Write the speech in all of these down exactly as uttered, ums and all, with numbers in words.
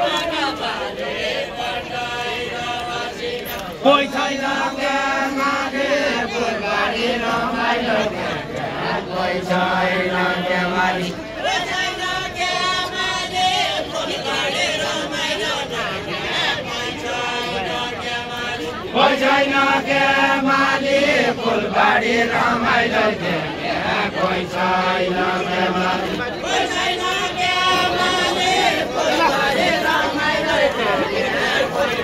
Para la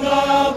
uno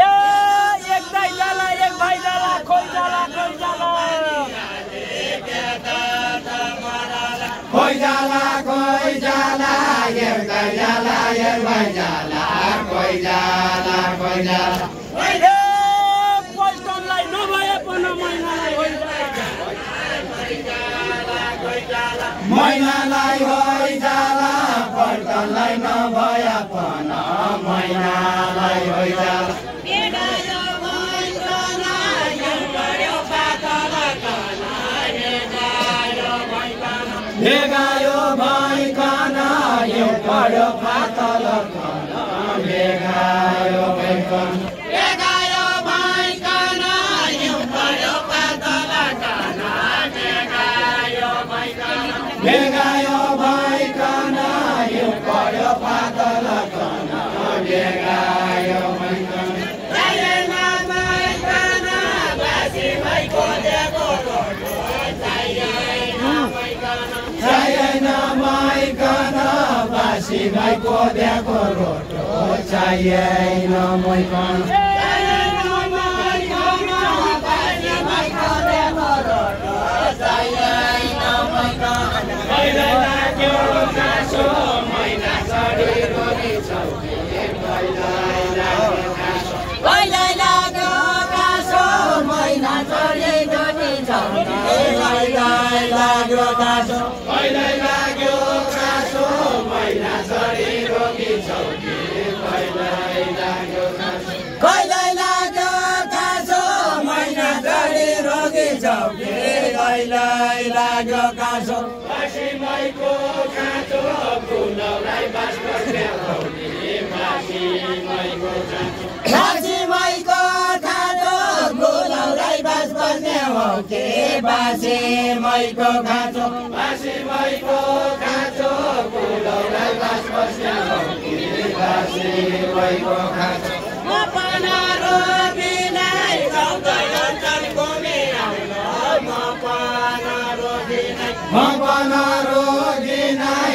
Yeah, ek bhai jala, ek bhai jala, koi jala, koi jala. Koi jala, koi jala, ek bhai jala, ek bhai jala, koi jala, koi jala. Hey, koi jala, no bhai apna maina lai koi jala, koi jala, koi jala. Maina lai koi jala. Lai na baya pana maina lai hoja. Beda yo maina na yar karyo patala kana beda yo maina. Beda yo maina yar karyo patala kana beda yo maina. Beda yo maina yar karyo patala kana beda yo maina. Beda yo maina. Yo patala kana bega yo maina. Tayena maina na basi mai kode kolo. Tayena maina. Tayena maina basi mai kode kolo. Tayena maina. Tayena maina basi mai kode kolo. Tayena maina. Tayena kyoka so. Okay, basi mai ko kato, basi mai ko kato, kulo lai basi basiamo. Okay, basi mai ko kato. Ma panaro binai, kauta yantari kumi aulo. Ma panaro binai, ma panaro binai,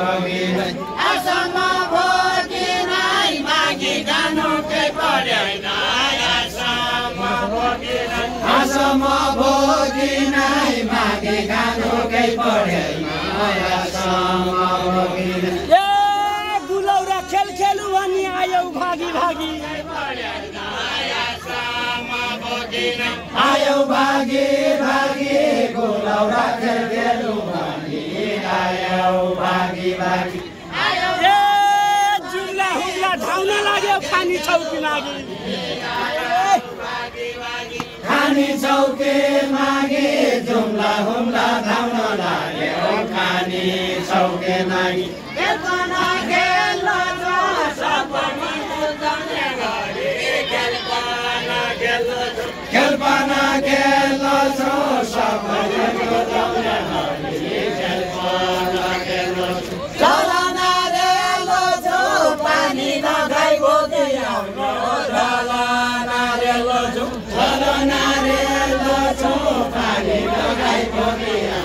rogi nai. Asama rogi nai magi ganu ke parai nai. Asama rogi nai. Asama rogi nai magi ganu ke parai nai. Asama rogi nai. Yeah, gulaura khel khelu ani ayo bhagi bhagi. Ayo bagi bagi gulaura khel khelu ani. Ayo bagi bagi. Ayo jumla humla dhauna lagyo khani chauki lagi. Ayo bagi bagi. Khani chauki lagi jumla humla dhauna lagyo khani chauki lagi. Kelpana khela jo sabani mudane lagi. Kelpana khela jo. Kelpana khelo jo, sabani mudane lagi. Kelpana khelo jo. Dalana khelo jo, pani nagai botiya. Dalana khelo jo. Dalana khelo jo, pani nagai botiya.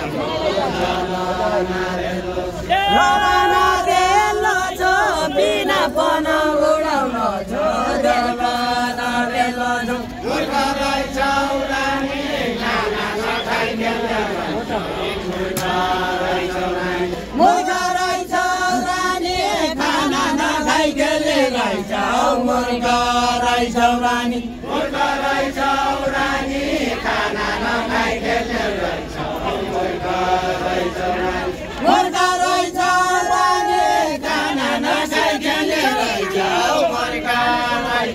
Dalana khelo jo. Dalana khelo jo, bina pana udauno jo. Dalana khelo jo. Murgarai chaurani, khana na khai khelai chau. Murgarai chaurani, murgarai chaurani, khana na khai khelai chau. Murgarai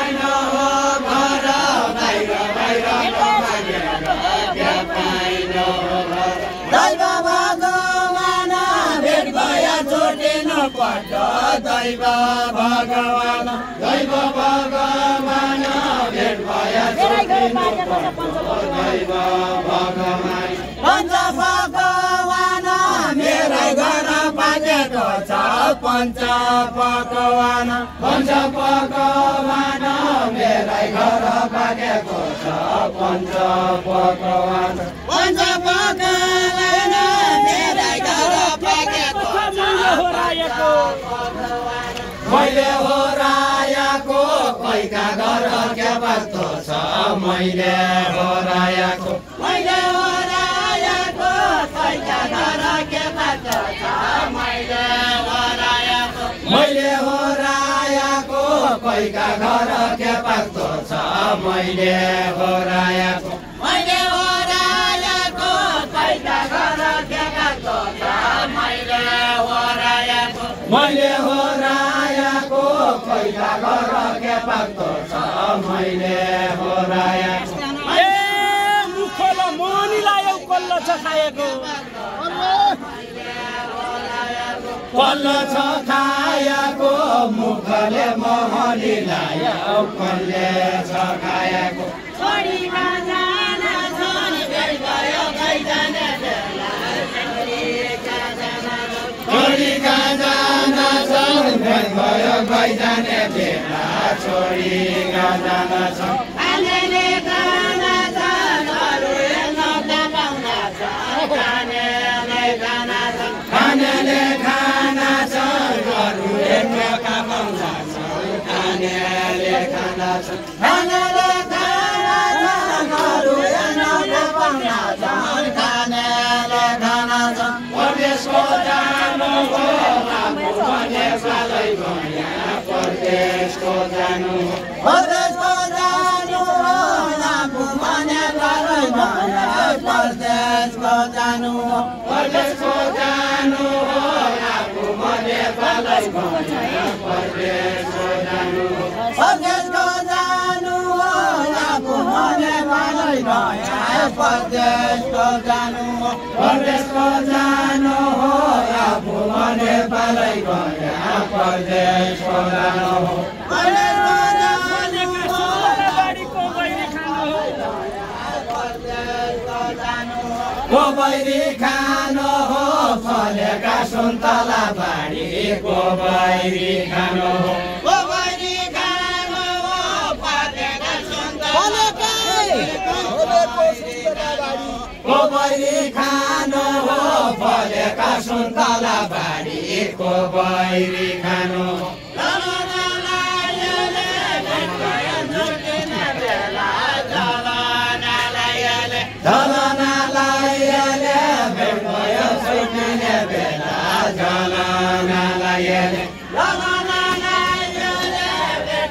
Pancha pakwana, pancha pakwana, merai ghar bageko cha. Pancha pakwana, pancha pakwana, merai ghar bageko cha. Maile horaya ko, koi ka ghar kya basto cha. Maile horaya ko, maile horaya ko, koi ka ghar kya basto cha. Maile Maile horaya ko, koi ka ghar kya basto cha. Maile horaya ko, maile horaya ko, koi ka ghar kya basto cha. Maile horaya ko, maile horaya ko, koi ka ghar kya basto cha. Maile horaya ko, maile mukhalo moni layo kollo chakhaeko. Kollo chakhaeko mukhale mohani layo kollo chakhaeko. Chori bajana chori bel bayo gaijana dela chori gaijana. Chori gaijana chori bel bayo gaijana dela chori gaijana chori. Anele gaijana chori alure no tapanga chori anele gaijana chori anele. Go Kobai khano ho, bole kasuntala bari. Kobai khano, lala lala yale, bhagaya jodi na dela. Lala lala yale, lala lala yale, bhagaya jodi na dela. Lala lala yale, lala lala yale,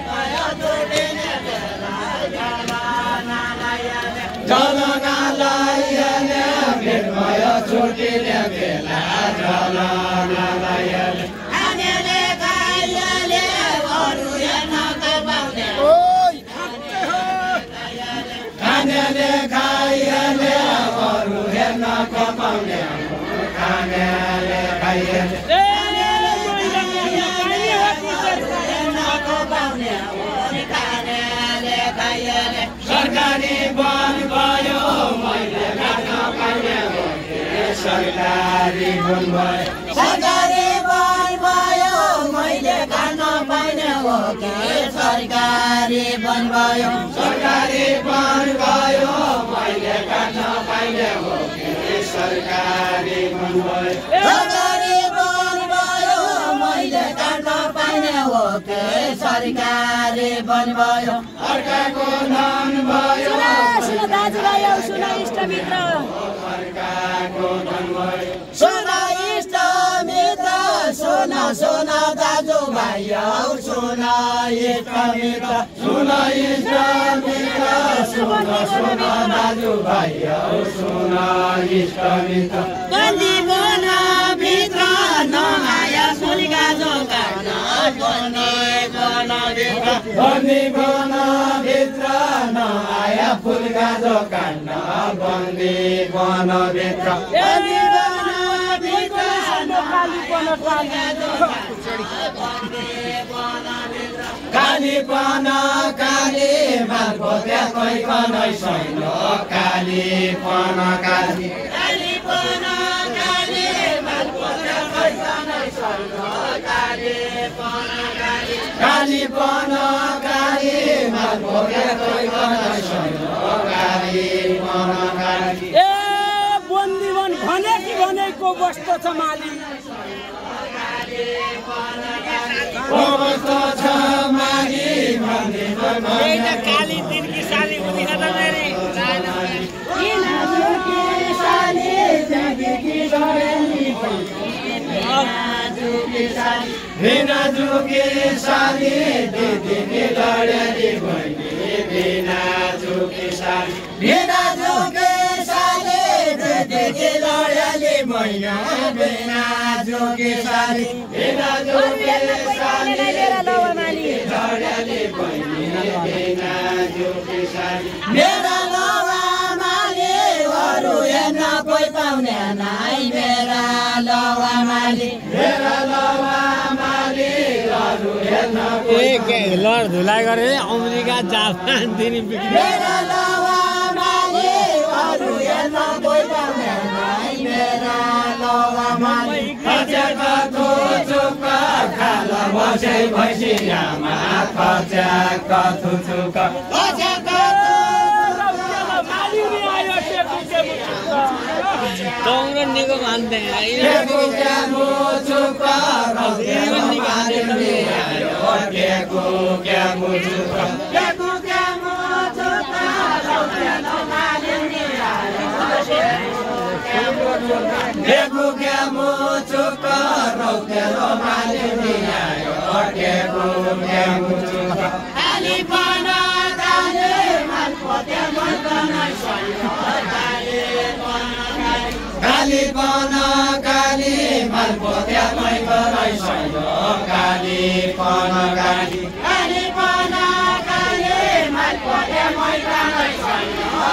bhagaya jodi na dela. Lala lala yale, lala lala yale. Sarkari ban ban. Sona dazu bayau, sona istamita, sona istamita, sona sona dazu bayau, sona istamita. Kandi bona mitra, no maya soliga zoka, no kandi bona mitra, kandi bona mitra, no maya soliga zoka, no kandi bona mitra. Kali pana kali malpotya koi panai soino kali pana kali kali pana kali malpotya koi panai soino kali pana kali kali pana kali malpotya koi panai soino kali pana kali. Eh, bondivan bhane ki bhane ko basta samali. Mera lawa mali waru ena koi paune nai. Mera lawa mali, mera lawa mali waru ena koi. Ek lord dhulai gare America Japan dini bikri. Mera lawa mali waru ena koi paune nai. Mera lawa mali kajaka to chuka kala vaise vaise yama kajaka to chuka. Don't run nigga man there. I don't care to come. I don't care to be. I don't care to come. I don't care to come. I don't Kali pana kali malpotya koi panai soino kali pana kali kali pana kali malpotya koi panai soino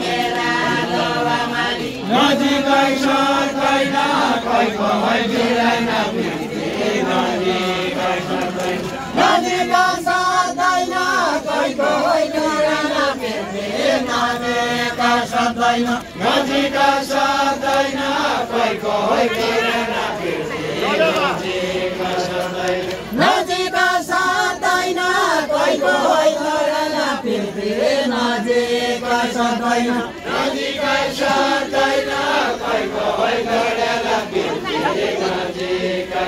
mera lawa mare. Naji koi shor koi na koi koi birai na birai naji koi shor koi naji kasa dai na koi koi birai na birai. Daina naji ka sa daina koi koi kare na naji ka sa daina naji ka sa daina koi koi kare na naji ka sa daina naji ka sa daina koi koi kare na naji ka sa daina naji ka sa daina koi koi kare na naji ka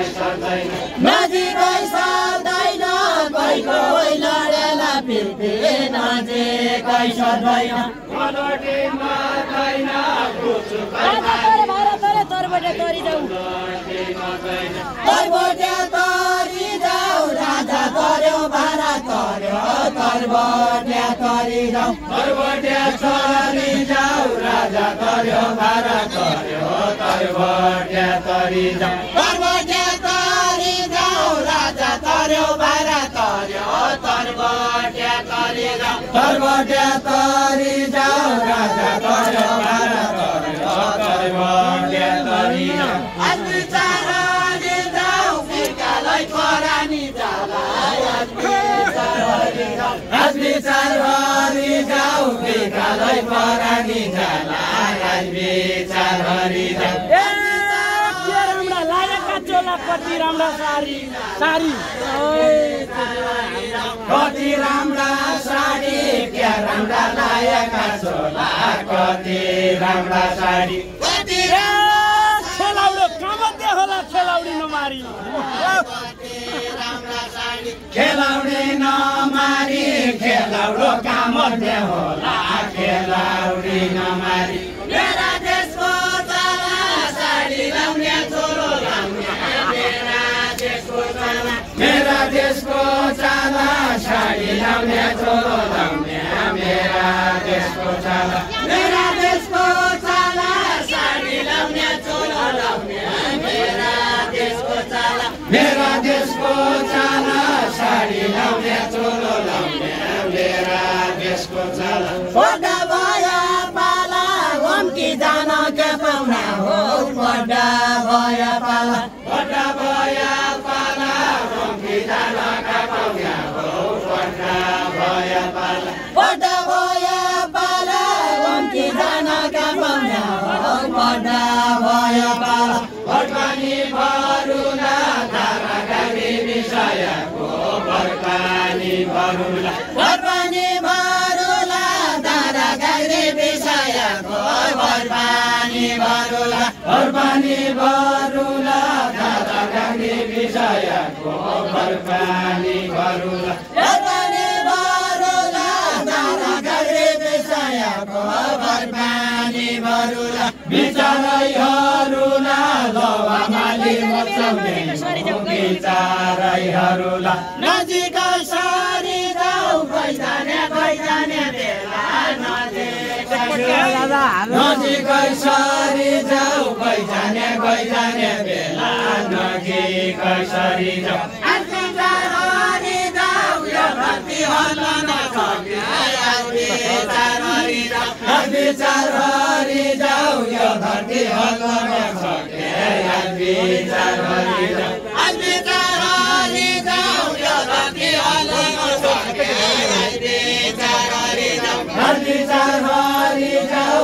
sa daina. Malati mataina kuchu kaina. Bara bara tor bote tori dau. Malati mataina. Tor bote tori dau. Raja toryo bara toryo. Tor bote tori dau. Tor bote tori dau. Raja toryo bara toryo. Tor bote tori dau. Tor bote tori. Tario bara tario, tarbote tario, tarbote tario, raja tario bara tario, tarbote tario. Asbitarani dau, fikaloi korani dala. Asbitarani dau, asbitarani dau, fikaloi korani dala. Asbitarani dau. Pati Ramla Sari, Sari. Pati Ramla Sari, kya Ramla laya kasola. Pati Ramla Sari. Pati Ramla Sari, kamat ya hola khelaudi no mari. Pati Ramla Sari, khelaudi no mari, khelaudi kamat ya hola, khelaudi no mari. Mera desko tala sari lamya choro lamya. Mera desko chala, shadi lamya cholo lamya. Mera desko chala, mera desko chala, shadi lamya cholo lamya. Mera desko chala, mera desko chala, shadi lamya cholo lamya. Mera desko chala. Bada baya pala, hum ki dana ke pauna ho. Bada baya pala, bada baya. Bada baya bala, omki dana kamanya. Bada baya bala, barkani baruna, tarakami bisaya. Barkani barula, barkani barula, tarakami bisaya. Barkani barula, barkani barula, tarakami bisaya. Barkani barula. Barpani barula, bicharai harula, loa mali matsamne. Bicharai harula, najika shari dau, kaidane kaidane bela. Najika shari dau, kaidane kaidane bela. Najika shari dau, asika shari dau, ya bhakti halana kabya. Advichar hari jau, ya dharti halana sakhe. Advichar hari jau, advichar hari jau, ya dharti halana sakhe. Advichar hari jau, advichar hari jau,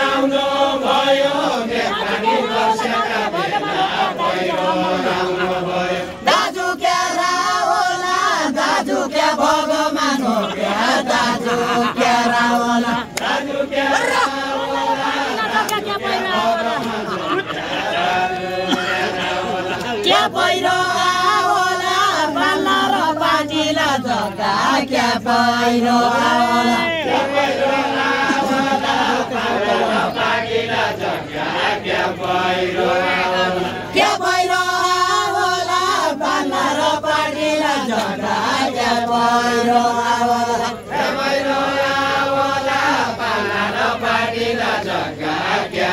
ramdo boyo, dekani koshka bela. Boyo ramdo boyo. Dadu kya raola, dadu kya bhagwano kya, dadu kya raola, dadu kya raola, dadu kya bhagwano. Kya pairo aola, bala ro bajila joga. Kya pairo aola, kya pairo aola, bala ro bajila joga. Kya pairo aola, kya pairo aola, bala ro bajila joga. Kya pairo aola, kya pairo aola, bala ro bajila joga. Kya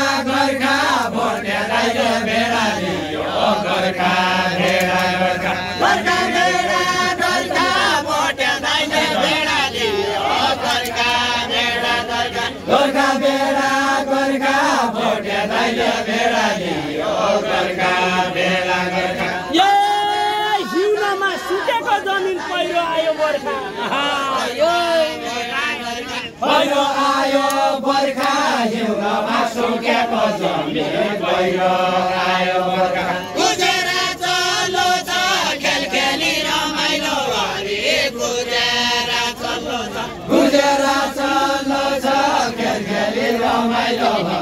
gorka, borne raile bela diyo. Gorka bela, gorka, gorka bela, gorka, borne raile bela diyo. Gorka bela, gorka, gorka bela, gorka, borne raile bela diyo. Gorka bela, gorka. Yeh, huna ma sute ko zamin pairo ayo gorka. Pairo ayo gorka. Suke pozami, boyo ayo borka. Gujera chalo cha, khel kheli ramailo wali. Gujera chalo cha, Gujera chalo cha, khel kheli. Madero